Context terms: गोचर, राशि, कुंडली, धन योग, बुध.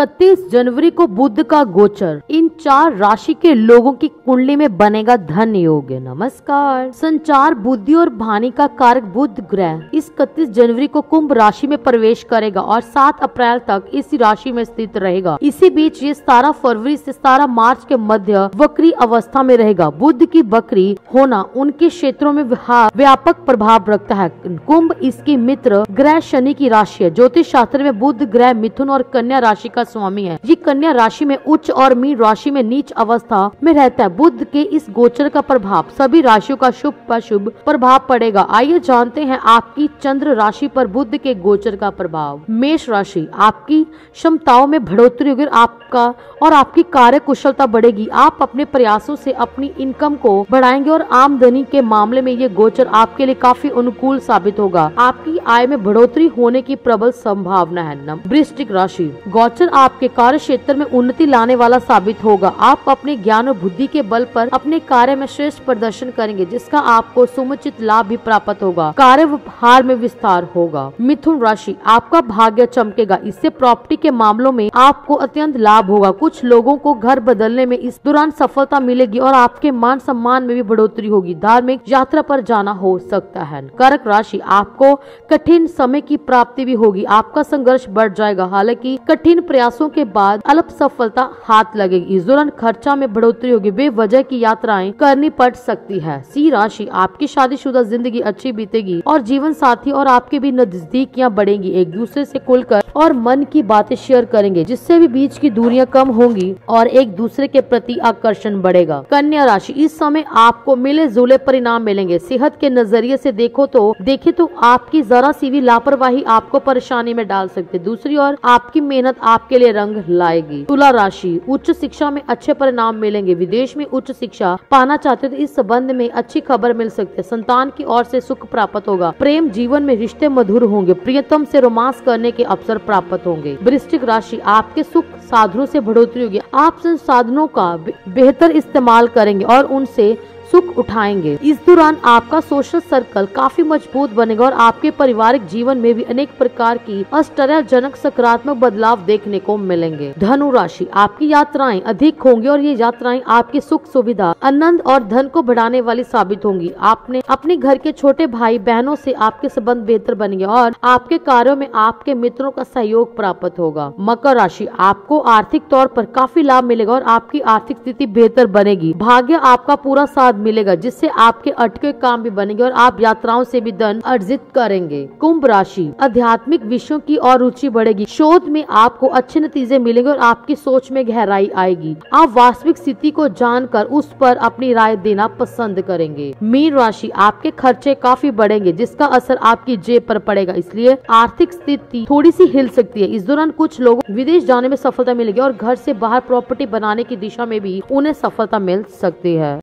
31 जनवरी को बुध का गोचर इन 4 राशि के लोगों की कुंडली में बनेगा धन योग। नमस्कार। संचार बुद्धि और भानी का कारक बुध ग्रह इस 31 जनवरी को कुंभ राशि में प्रवेश करेगा और 7 अप्रैल तक इसी राशि में स्थित रहेगा। इसी बीच ये 17 फरवरी से 17 मार्च के मध्य वक्री अवस्था में रहेगा। बुध की वक्री होना उनके क्षेत्रों में व्यापक प्रभाव रखता है। कुंभ इसकी मित्र ग्रह शनि की राशि है। ज्योतिष शास्त्र में बुध ग्रह मिथुन और कन्या राशि का स्वामी है। ये कन्या राशि में उच्च और मीन राशि में नीच अवस्था में रहता है। बुध के इस गोचर का प्रभाव सभी राशियों का शुभ अशुभ प्रभाव पड़ेगा। आइए जानते हैं आपकी चंद्र राशि पर बुध के गोचर का प्रभाव। मेष राशि, आपकी क्षमताओं में बढ़ोतरी होगी, आपका और आपकी कार्य कुशलता बढ़ेगी। आप अपने प्रयासों से अपनी इनकम को बढ़ाएंगे और आमदनी के मामले में ये गोचर आपके लिए काफी अनुकूल साबित होगा। आपकी आय में बढ़ोतरी होने की प्रबल संभावना है। वृश्चिक राशि, गोचर आपके कार्य क्षेत्र में उन्नति लाने वाला साबित होगा। आप अपने ज्ञान और बुद्धि के बल पर अपने कार्य में श्रेष्ठ प्रदर्शन करेंगे, जिसका आपको समुचित लाभ भी प्राप्त होगा। कार्य भार में विस्तार होगा। मिथुन राशि, आपका भाग्य चमकेगा। इससे प्रॉपर्टी के मामलों में आपको अत्यंत लाभ होगा। कुछ लोगों को घर बदलने में इस दौरान सफलता मिलेगी और आपके मान सम्मान में भी बढ़ोतरी होगी। धार्मिक यात्रा पर जाना हो सकता है। कर्क राशि, आपको कठिन समय की प्राप्ति भी होगी। आपका संघर्ष बढ़ जाएगा, हालांकि कठिन प्रयासों के बाद अल्प सफलता हाथ लगेगी। इस दौरान खर्चा में बढ़ोतरी होगी, बेवजह की यात्राएं करनी पड़ सकती है। सिंह राशि, आपकी शादीशुदा जिंदगी अच्छी बीतेगी और जीवन साथी और आपके भी नजदीकियां बढ़ेंगी। एक दूसरे से खुलकर और मन की बातें शेयर करेंगे, जिससे भी बीच की दूरियां कम होंगी और एक दूसरे के प्रति आकर्षण बढ़ेगा। कन्या राशि, इस समय आपको मिले जुले परिणाम मिलेंगे। सेहत के नजरिए से देखे तो आपकी जरा सी भी लापरवाही आपको परेशानी में डाल सकती है। दूसरी ओर आपकी मेहनत आपके लिए रंग लाएगी। तुला राशि, उच्च शिक्षा में अच्छे परिणाम मिलेंगे। विदेश में उच्च शिक्षा पाना चाहते हो तो इस संबंध में अच्छी खबर मिल सकती है। संतान की ओर से सुख प्राप्त होगा। प्रेम जीवन में रिश्ते मधुर होंगे। प्रियतम से रोमांस करने के अवसर प्राप्त होंगे। वृश्चिक राशि, आपके सुख साधनों से बढ़ोतरी होगी। आप संसाधनों का बेहतर इस्तेमाल करेंगे और उनसे सुख उठाएंगे। इस दौरान आपका सोशल सर्कल काफी मजबूत बनेगा और आपके पारिवारिक जीवन में भी अनेक प्रकार की आश्चर्यजनक सकारात्मक बदलाव देखने को मिलेंगे। धनु राशि, आपकी यात्राएं अधिक होंगी और ये यात्राएं आपकी सुख सुविधा आनंद और धन को बढ़ाने वाली साबित होंगी। आपने अपने घर के छोटे भाई बहनों से आपके संबंध बेहतर बनेंगे और आपके कार्यों में आपके मित्रों का सहयोग प्राप्त होगा। मकर राशि, आपको आर्थिक तौर पर काफी लाभ मिलेगा और आपकी आर्थिक स्थिति बेहतर बनेगी। भाग्य आपका पूरा साथ मिलेगा, जिससे आपके अटके काम भी बनेंगे और आप यात्राओं से भी धन अर्जित करेंगे। कुंभ राशि, आध्यात्मिक विषयों की और रुचि बढ़ेगी। शोध में आपको अच्छे नतीजे मिलेंगे और आपकी सोच में गहराई आएगी। आप वास्तविक स्थिति को जानकर उस पर अपनी राय देना पसंद करेंगे। मीन राशि, आपके खर्चे काफी बढ़ेंगे, जिसका असर आपकी जेब पर पड़ेगा। इसलिए आर्थिक स्थिति थोड़ी सी हिल सकती है। इस दौरान कुछ लोगों विदेश जाने में सफलता मिलेगी और घर से बाहर प्रॉपर्टी बनाने की दिशा में भी उन्हें सफलता मिल सकती है।